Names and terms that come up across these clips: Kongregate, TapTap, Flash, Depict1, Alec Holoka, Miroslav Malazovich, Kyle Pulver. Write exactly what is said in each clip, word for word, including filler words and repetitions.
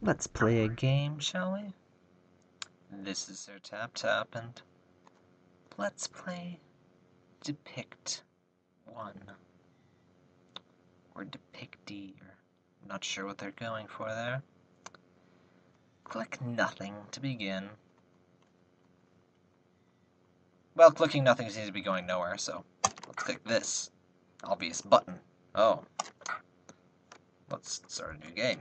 Let's play a game, shall we? This is their tap tap, and let's play Depict one. Or Depicty, or I'm not sure what they're going for there. Click nothing to begin. Well, clicking nothing seems to be going nowhere, so let's click this obvious button. Oh. Let's start a new game.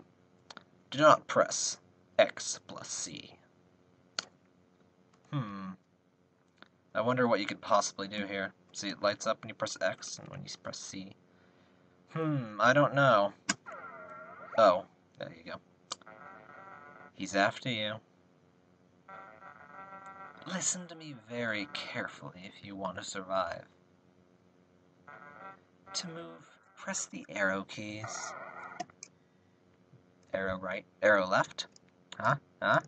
Do not press X plus C. Hmm. I wonder what you could possibly do here. See, it lights up when you press X and when you press C. Hmm, I don't know. Oh, there you go. He's after you. Listen to me very carefully if you want to survive. To move, press the arrow keys. Arrow right, arrow left. Huh? Huh?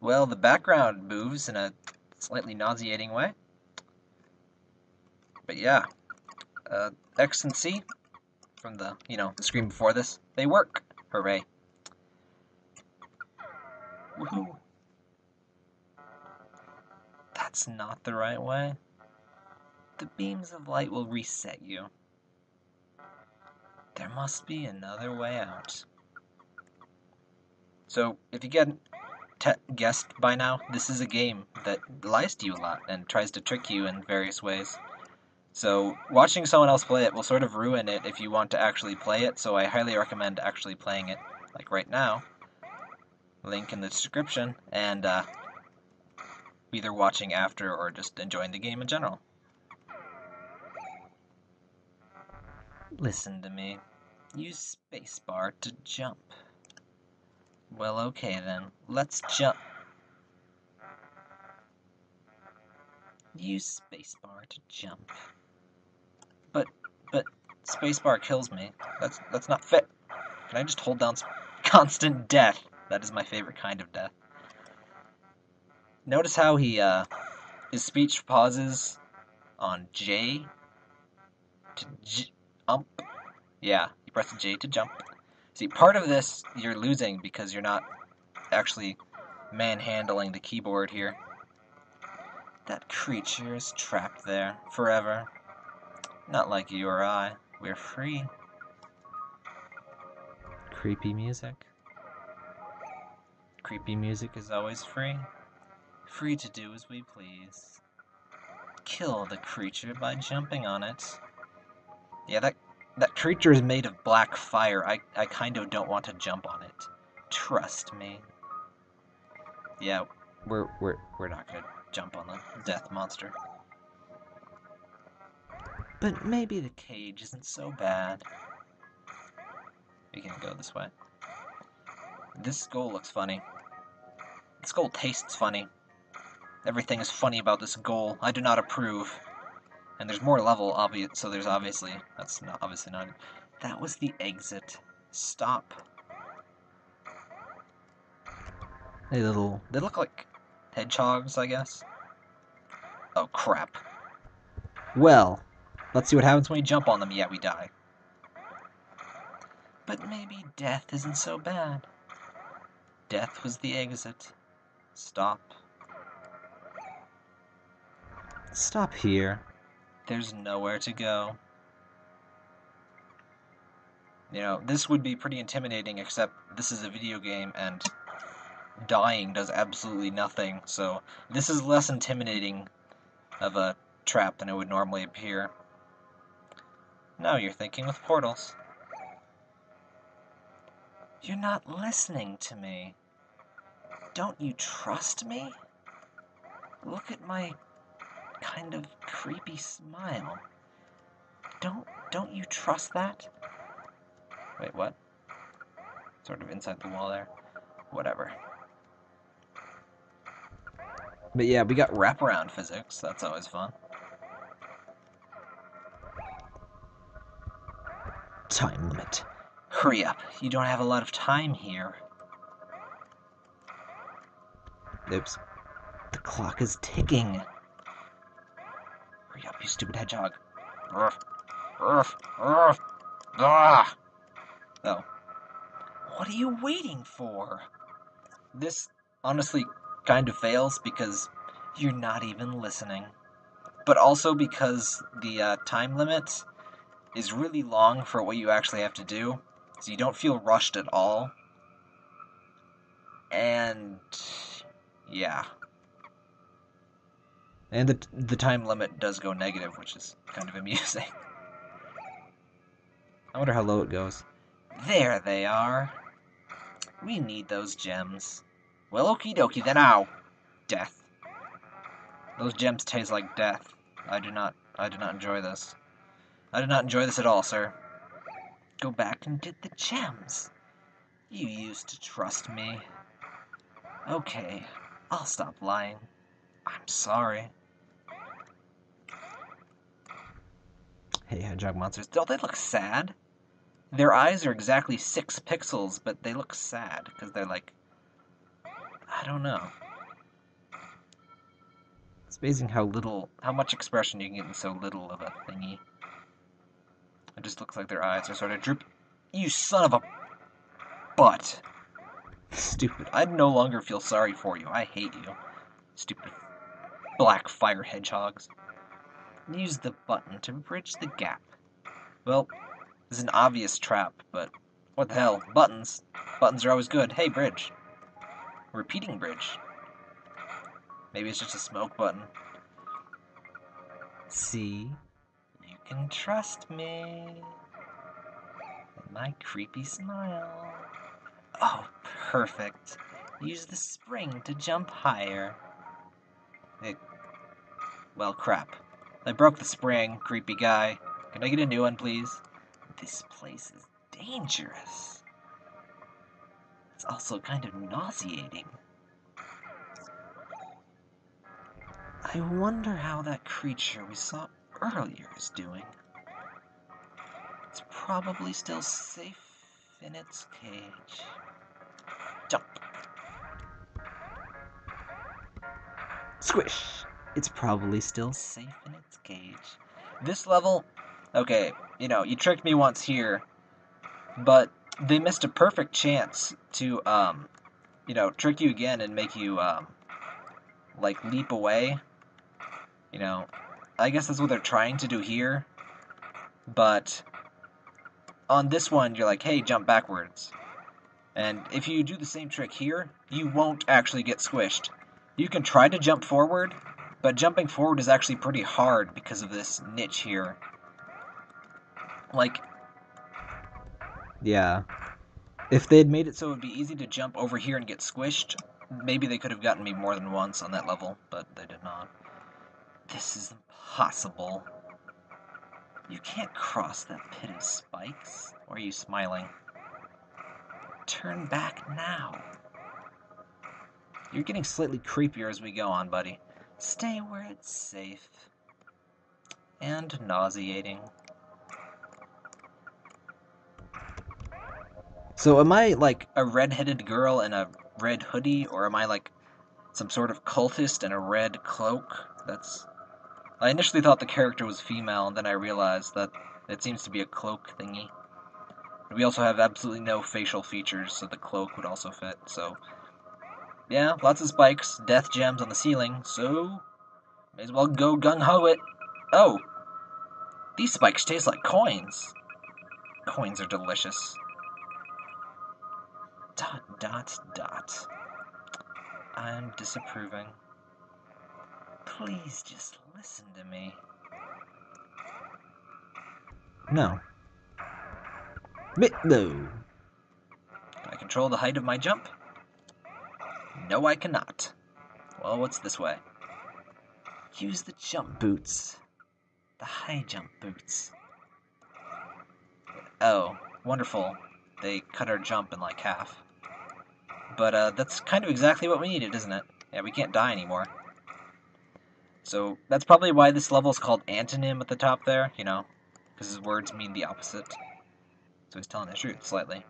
Well, the background moves in a slightly nauseating way. But yeah. Uh, X and C from the, you know, the screen before this, they work. Hooray. Woohoo. That's not the right way. The beams of light will reset you. There must be another way out. So, if you get guessed by now, this is a game that lies to you a lot and tries to trick you in various ways. So, watching someone else play it will sort of ruin it if you want to actually play it, so I highly recommend actually playing it, like right now. Link in the description, and uh, either watching after or just enjoying the game in general. Listen to me. Use spacebar to jump. Well, okay then. Let's jump. Use spacebar to jump. But, but, spacebar kills me. That's, that's not fit. Can I just hold down constant death? That is my favorite kind of death. Notice how he, uh, his speech pauses on J to J, ump. Yeah, you press J to jump. See, part of this you're losing because you're not actually manhandling the keyboard here. That creature is trapped there forever. Not like you or I. We're free. Creepy music. Creepy music is always free. Free to do as we please. Kill the creature by jumping on it. Yeah, that... That creature is made of black fire. I, I kind of don't want to jump on it. Trust me. Yeah, we're we're we're not gonna jump on the death monster. But maybe the cage isn't so bad. We can go this way. This skull looks funny. This skull tastes funny. Everything is funny about this skull. I do not approve. And there's more level, obvious. So there's obviously that's not obviously not. That was the exit. Stop. Hey, little. They look like hedgehogs, I guess. Oh crap. Well, let's see what happens when we jump on them. Yeah, we die. But maybe death isn't so bad. Death was the exit. Stop. Stop here. There's nowhere to go. You know, this would be pretty intimidating, except this is a video game and dying does absolutely nothing, so this is less intimidating of a trap than it would normally appear. Now you're thinking with portals. You're not listening to me. Don't you trust me? Look at my... kind of creepy smile. Don't don't you trust that? Wait, what? Sort of inside the wall there. Whatever. But yeah, we got wraparound physics. That's always fun. Time limit. Hurry up. You don't have a lot of time here. Oops. The clock is ticking. Hurry up, you stupid hedgehog. Urf, urf, urf. Ah! Oh. What are you waiting for? This honestly kind of fails because you're not even listening. But also because the uh, time limit is really long for what you actually have to do, so you don't feel rushed at all. And yeah. And the, the time limit does go negative, which is kind of amusing. I wonder how low it goes. There they are. We need those gems. Well, okie dokie then, ow! Death. Those gems taste like death. I do not, I do not enjoy this. I do not enjoy this at all, sir. Go back and get the gems. You used to trust me. Okay, I'll stop lying. I'm sorry. Hey, hedgehog monsters. Don't they look sad? Their eyes are exactly six pixels, but they look sad, because they're like... I don't know. It's amazing how little... how much expression you can get in so little of a thingy. It just looks like their eyes are sort of droop... You son of a... butt! Stupid. I no longer feel sorry for you. I hate you. Stupid black fire hedgehogs. Use the button to bridge the gap. Well, this is an obvious trap, but what the hell? Buttons. Buttons are always good. Hey, bridge. Repeating bridge. Maybe it's just a smoke button. See? You can trust me. And my creepy smile. Oh, perfect. Use the spring to jump higher. It... Well, crap. I broke the spring, creepy guy. Can I get a new one, please? This place is dangerous. It's also kind of nauseating. I wonder how that creature we saw earlier is doing. It's probably still safe in its cage. Jump! Squish! It's probably still safe in its cage. This level... Okay, you know, you tricked me once here, but they missed a perfect chance to, um, you know, trick you again and make you, um, like, leap away. You know, I guess that's what they're trying to do here, but on this one, you're like, hey, jump backwards. And if you do the same trick here, you won't actually get squished. You can try to jump forward, but jumping forward is actually pretty hard because of this niche here. Like, yeah, if they'd made it so it would be easy to jump over here and get squished, maybe they could have gotten me more than once on that level, but they did not. This is impossible. You can't cross that pit of spikes. Or are you smiling? Turn back now. You're getting slightly creepier as we go on, buddy. Stay where it's safe. And nauseating. So am I, like, a red-headed girl in a red hoodie, or am I, like, some sort of cultist in a red cloak? That's... I initially thought the character was female, and then I realized that it seems to be a cloak thingy. We also have absolutely no facial features, so the cloak would also fit, so... Yeah, lots of spikes, death gems on the ceiling, so... May as well go gung-ho it. Oh! These spikes taste like coins. Coins are delicious. Dot, dot, dot. I'm disapproving. Please just listen to me. No. Bit no. Can I control the height of my jump? No, I cannot. Well, what's this way? Use the jump boots. The high jump boots. Oh, wonderful. They cut our jump in like half. But uh, that's kind of exactly what we needed, isn't it? Yeah, we can't die anymore. So that's probably why this level is called antonym at the top there, you know, because his words mean the opposite. So he's telling the truth slightly.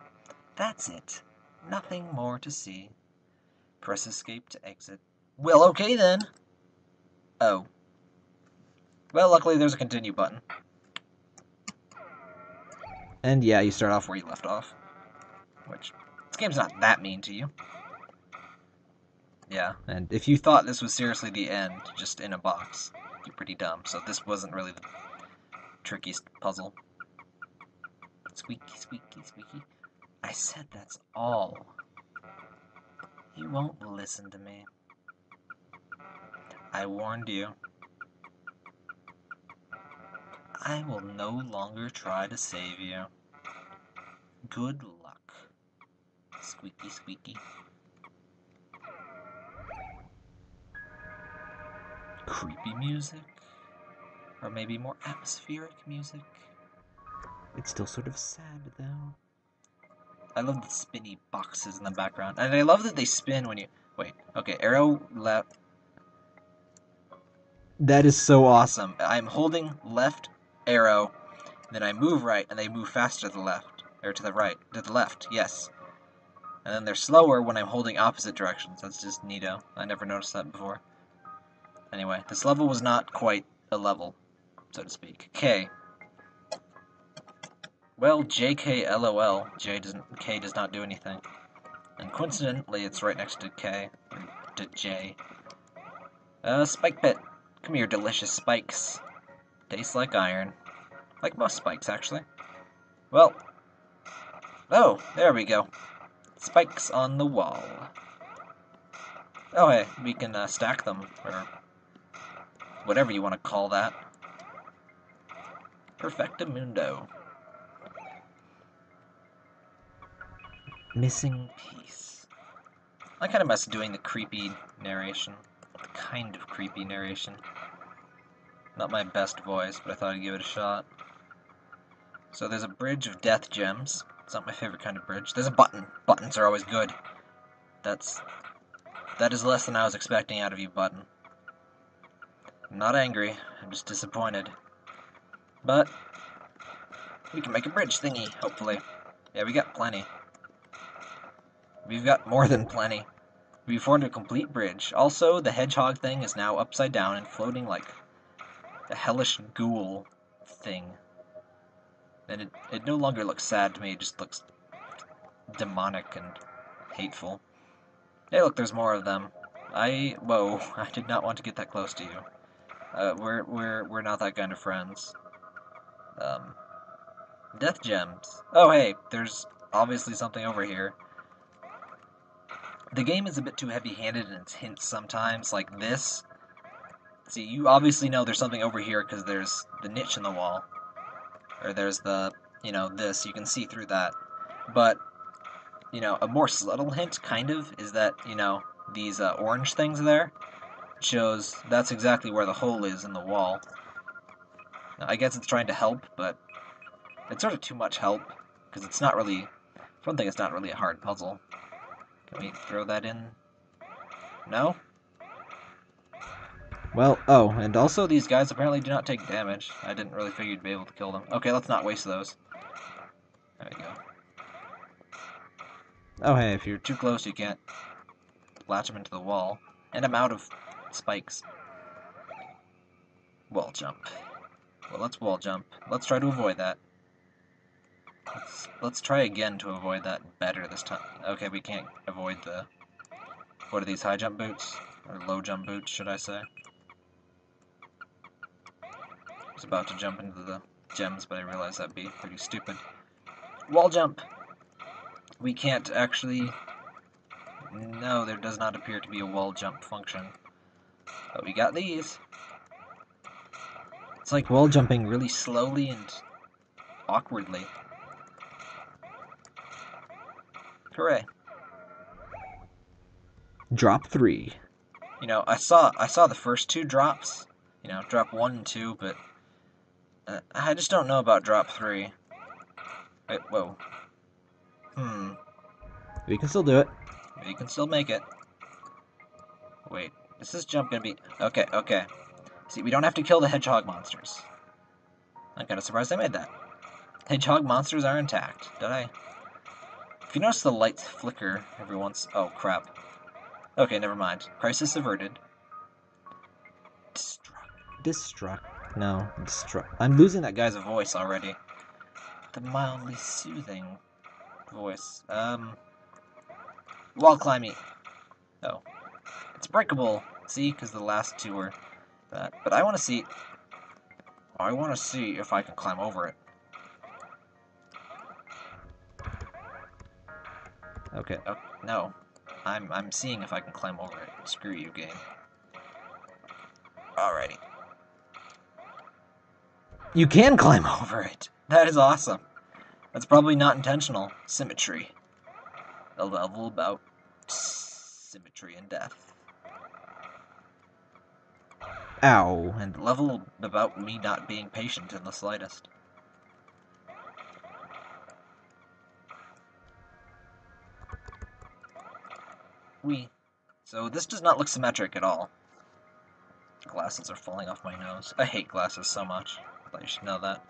That's it. Nothing more to see. Press escape to exit. Well, okay then. Oh. Well, luckily there's a continue button. And yeah, you start off where you left off, which This game's not that mean to you. Yeah, and if you thought this was seriously the end, just in a box, you're pretty dumb. So this wasn't really the trickiest puzzle. Squeaky, squeaky, squeaky. I said that's all. You won't listen to me. I warned you. I will no longer try to save you. Good luck. Squeaky, squeaky. Creepy music? Or maybe more atmospheric music? It's still sort of sad, though. I love the spinny boxes in the background. And I love that they spin when you... Wait, okay, arrow left... That is so awesome. I'm holding left arrow, then I move right, and they move faster to the left. Or to the right. To the left, yes. And then they're slower when I'm holding opposite directions. That's just neato. I never noticed that before. Anyway, this level was not quite a level, so to speak. K. Well, J K L O L. J doesn't, K does not do anything. And coincidentally, it's right next to K, to J. Uh, spike pit. Come here, delicious spikes. Tastes like iron. Like most spikes, actually. Well. Oh, there we go. Spikes on the wall. Oh, hey, we can uh, stack them, or whatever you want to call that. Perfectamundo. Missing piece. I kind of miss doing the creepy narration. The kind of creepy narration. Not my best voice, but I thought I'd give it a shot. So there's a bridge of death gems. It's not my favorite kind of bridge. There's a button. Buttons are always good. That's... That is less than I was expecting out of you, button. I'm not angry. I'm just disappointed. But... We can make a bridge thingy, hopefully. Yeah, we got plenty. We've got more than plenty. We formed a complete bridge. Also, the hedgehog thing is now upside down and floating like a hellish ghoul thing. And it, it no longer looks sad to me. It just looks demonic and hateful. Hey, look, there's more of them. I... Whoa, I did not want to get that close to you. Uh, we're, we're, we're not that kind of friends. Um, death gems. Oh, hey, there's obviously something over here. The game is a bit too heavy-handed in its hints sometimes, like this. See, you obviously know there's something over here because there's the niche in the wall. Or there's the, you know, this. You can see through that. But, you know, a more subtle hint, kind of, is that, you know, these uh, orange things there shows that's exactly where the hole is in the wall. Now, I guess it's trying to help, but it's sort of too much help because it's not really... For one thing, it's not really a hard puzzle. Can we throw that in? No? Well, oh, and also these guys apparently do not take damage. I didn't really figure you'd be able to kill them. Okay, let's not waste those. There we go. Oh, hey, if you're too close, you can't latch them into the wall. And I'm out of spikes. Wall jump. Well, let's wall jump. Let's try to avoid that. Let's, let's try again to avoid that better this time. Okay, we can't avoid the... What are these, high jump boots? Or low jump boots, should I say? I was about to jump into the gems, but I realized that'd be pretty stupid. Wall jump! We can't actually... No, there does not appear to be a wall jump function. But we got these! It's like wall jumping really slowly and awkwardly. Hooray. Drop three. You know, I saw I saw the first two drops. You know, drop one and two, but... Uh, I just don't know about drop three. Wait, whoa. Hmm. We can still do it. We can still make it. Wait, is this jump gonna be... Okay, okay. See, we don't have to kill the hedgehog monsters. I'm kinda surprised I made that. Hedgehog monsters are intact. Did I... If you notice the lights flicker every once... Oh, crap. Okay, never mind. Crisis averted. Destruct. Destruct. No, destruct. I'm losing that guy's voice already. The mildly soothing voice. Um, Wall climbing. Oh. It's breakable. See? Because the last two were that. But I want to see... I want to see if I can climb over it. Okay. Oh, no. I'm, I'm seeing if I can climb over it. Screw you, game. Alrighty. You can climb over it! That is awesome. That's probably not intentional. Symmetry. A level about symmetry and death. Ow. And level about me not being patient in the slightest. We. So this does not look symmetric at all. Glasses are falling off my nose. I hate glasses so much. I thought you should know that.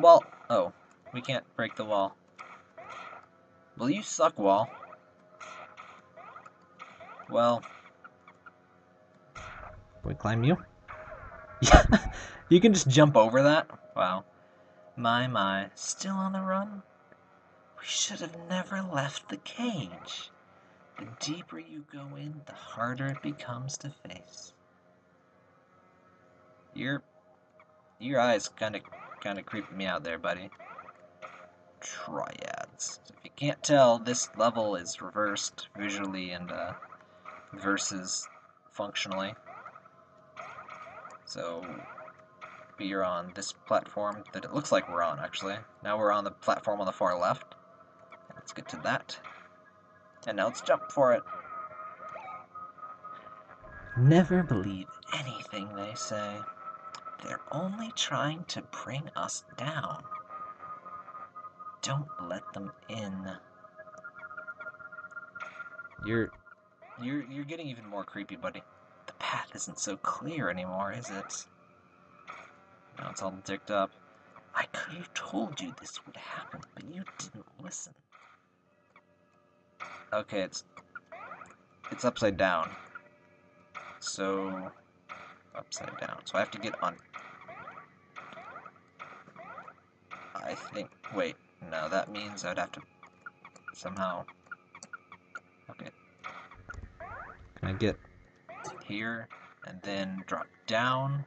Well, oh. We can't break the wall. Will you suck, wall? Well. Can we climb you? Yeah. You can just jump over that? Wow. My, my. Still on the run? We should have never left the cage. The deeper you go in, the harder it becomes to face. Your... Your eyes kinda... kinda creeping me out there, buddy. Triads. If you can't tell, this level is reversed visually and, uh... versus functionally. So... We're on this platform that it looks like we're on, actually. Now we're on the platform on the far left. Let's get to that. And now let's jump for it. Never believe anything they say. They're only trying to bring us down. Don't let them in. You're... You're, you're getting even more creepy, buddy. The path isn't so clear anymore, is it? Now it's all dicked up. I could have told you this would happen, but you didn't listen. Okay, it's... It's upside down. So... Upside down. So I have to get on... I think... Wait. No, that means I'd have to... Somehow... Okay. Can I get... Here, and then drop down.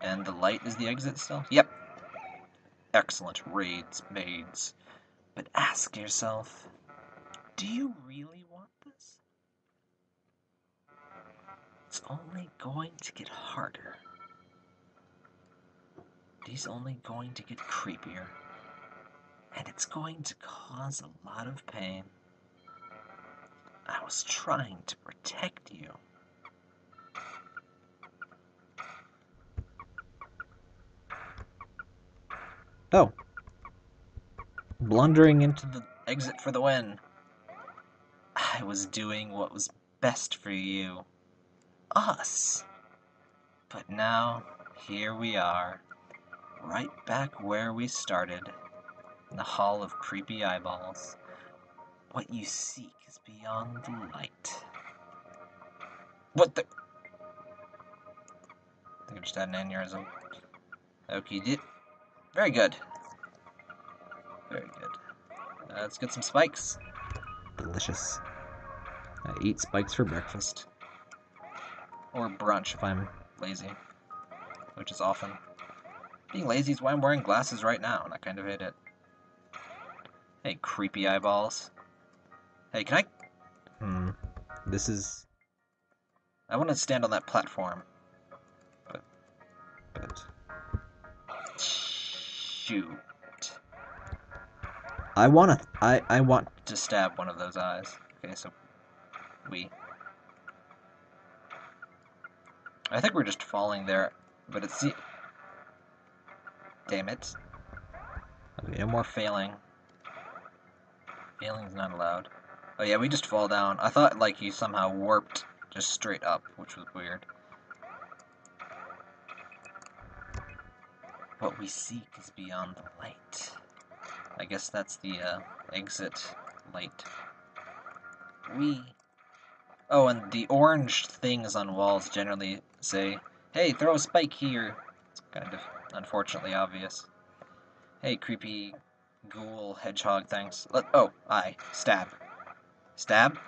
And the light is the exit still? Yep. Excellent. Raids, maids. But ask yourself... Do you really want this? It's only going to get harder. It's only going to get creepier. And it's going to cause a lot of pain. I was trying to protect you. Oh. Blundering into the exit for the win. I was doing what was best for you. Us. But now, here we are. Right back where we started. In the hall of creepy eyeballs. What you seek is beyond the light. What the... I think I just had an aneurysm. Okay, did... Very good. Very good. Uh, let's get some spikes. Delicious. I eat spikes for breakfast. Or brunch if I'm lazy. Which is often. Being lazy is why I'm wearing glasses right now, and I kind of hate it. Hey, creepy eyeballs. Hey, can I... Hmm. This is... I want to stand on that platform. But... But... Shoot. I want to... I, I want to stab one of those eyes. Okay, so... We... I think we're just falling there, but it's the... Damn it. Okay, no more failing. Failing's not allowed. Oh yeah, we just fall down. I thought, like, you somehow warped just straight up, which was weird. What we seek is beyond the light. I guess that's the, uh, exit light. We... Oh, and the orange things on walls generally say, hey, throw a spike here. It's kind of unfortunately obvious. Hey, creepy ghoul hedgehog things. Let, oh, I stab. Stab?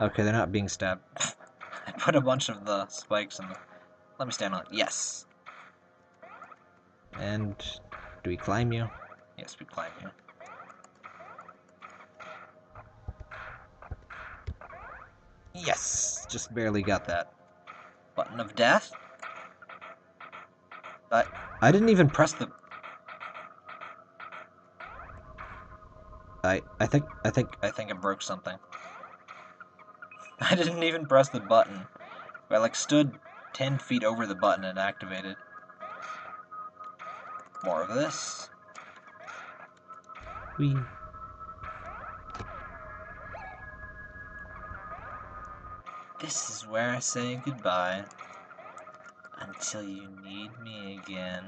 Okay, they're not being stabbed. I put a bunch of the spikes in the... Let me stand on it. Yes! And... do we climb you? Yes, we climb you. Yes! Just barely got that. Button of death? I, I didn't even press the... I, I think, I think, I think I broke something. I didn't even press the button. I, like, stood ten feet over the button and activated. More of this. Whee. This is where I say goodbye. Until you need me again.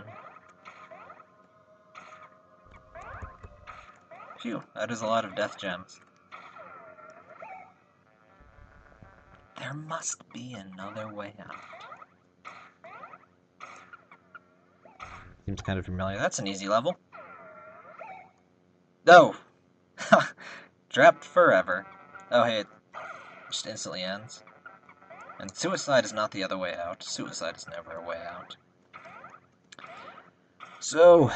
Phew, that is a lot of death gems. There must be another way out. Seems kind of familiar. That's an easy level. No! Oh. Trapped forever. Oh, hey, it just instantly ends. And suicide is not the other way out. Suicide is never a way out. So...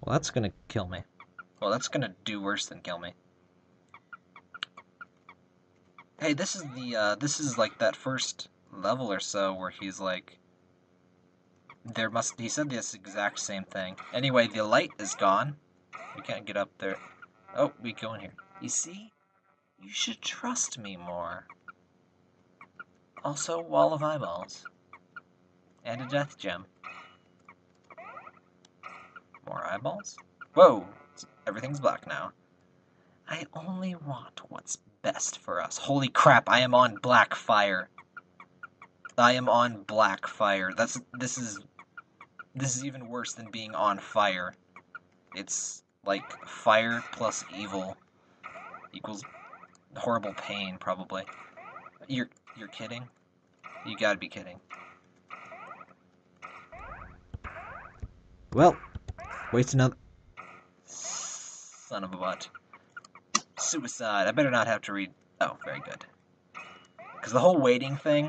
well, that's gonna kill me. Well, that's gonna do worse than kill me. Hey, this is the, uh, this is like that first level or so where he's like... There must... He said this exact same thing. Anyway, the light is gone. We can't get up there. Oh, we go in here. You see? You should trust me more. Also, wall of eyeballs. And a death gem. More eyeballs? Whoa! Everything's black now. I only want what's best for us. Holy crap, I am on black fire. I am on black fire. That's this is this is even worse than being on fire. It's like fire plus evil equals horrible pain, probably. You're you're kidding? You gotta be kidding. Well, waste another... Son of a butt. Suicide. I better not have to read... Oh, very good. Because the whole waiting thing...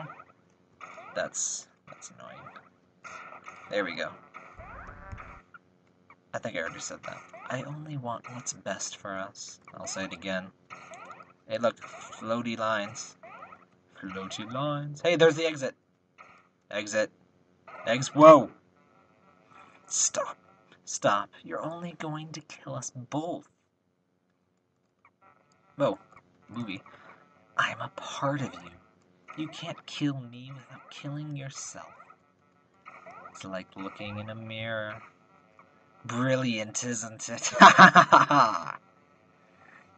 That's... that's annoying. There we go. I think I already said that. I only want what's best for us. I'll say it again. Hey, look. Floaty lines. Floaty lines. Hey, there's the exit. Exit. Ex... Whoa! Stop. Stop. You're only going to kill us both. Whoa. Movie. I'm a part of you. You can't kill me without killing yourself. It's like looking in a mirror. Brilliant, isn't it? Ha ha ha ha!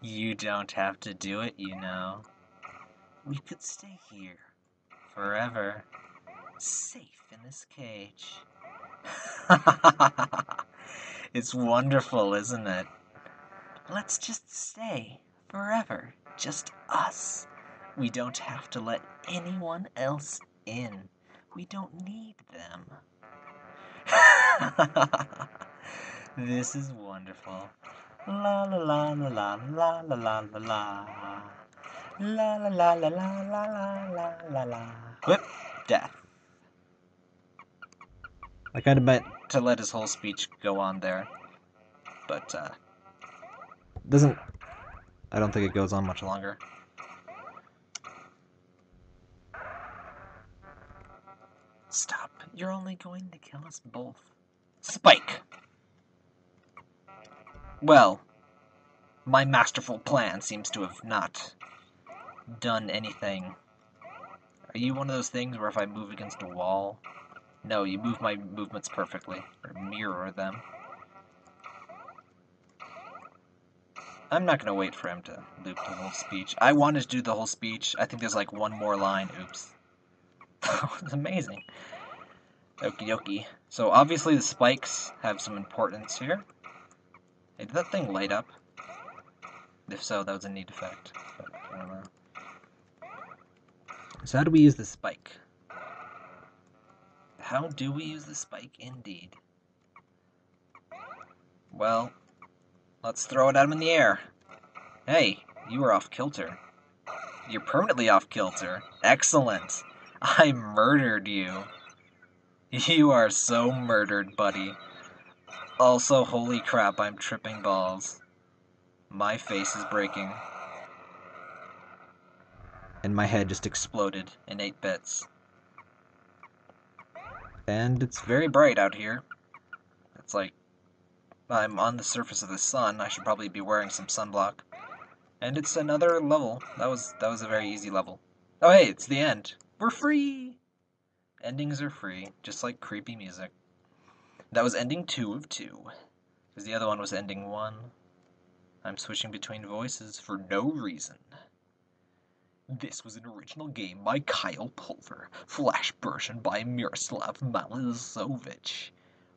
You don't have to do it, you know. We could stay here. Forever. Safe in this cage. Ha ha ha ha ha! It's wonderful, isn't it? Let's just stay forever. Just us. We don't have to let anyone else in. We don't need them. This is wonderful. La la la la la la la la la la. La la la la la la la la la. Whip. Death. I kind of meant to let his whole speech go on there, but, uh... doesn't... I don't think it goes on much longer. Stop. You're only going to kill us both. Spike! Well, my masterful plan seems to have not done anything. Are you one of those things where if I move against a wall... No, you move my movements perfectly, or mirror them. I'm not gonna wait for him to loop the whole speech. I wanted to do the whole speech. I think there's like one more line. Oops. That was amazing. Okie dokie. So obviously the spikes have some importance here. Hey, did that thing light up? If so, that was a neat effect. But I don't know. So how do we use the spike? How do we use the spike, indeed? Well, let's throw it at him in the air. Hey, you are off kilter. You're permanently off kilter. Excellent. I murdered you. You are so murdered, buddy. Also, holy crap, I'm tripping balls. My face is breaking. And my head just exploded in eight bits. And it's very bright out here. It's like I'm on the surface of the sun. I should probably be wearing some sunblock. And it's another level. That was that was a very easy level. Oh hey, it's the end. We're free! Endings are free, just like creepy music. That was ending two of two. Because the other one was ending one. I'm switching between voices for no reason. This was an original game by Kyle Pulver. Flash version by Miroslav Malazovich.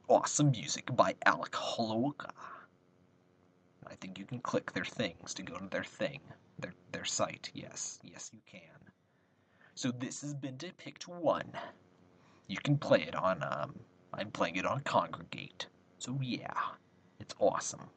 Awesome music by Alec Holoka. I think you can click their things to go to their thing. Their, their site. Yes. Yes, you can. So this has been Depict one. You can play it on, um, I'm playing it on Kongregate. So yeah, it's awesome.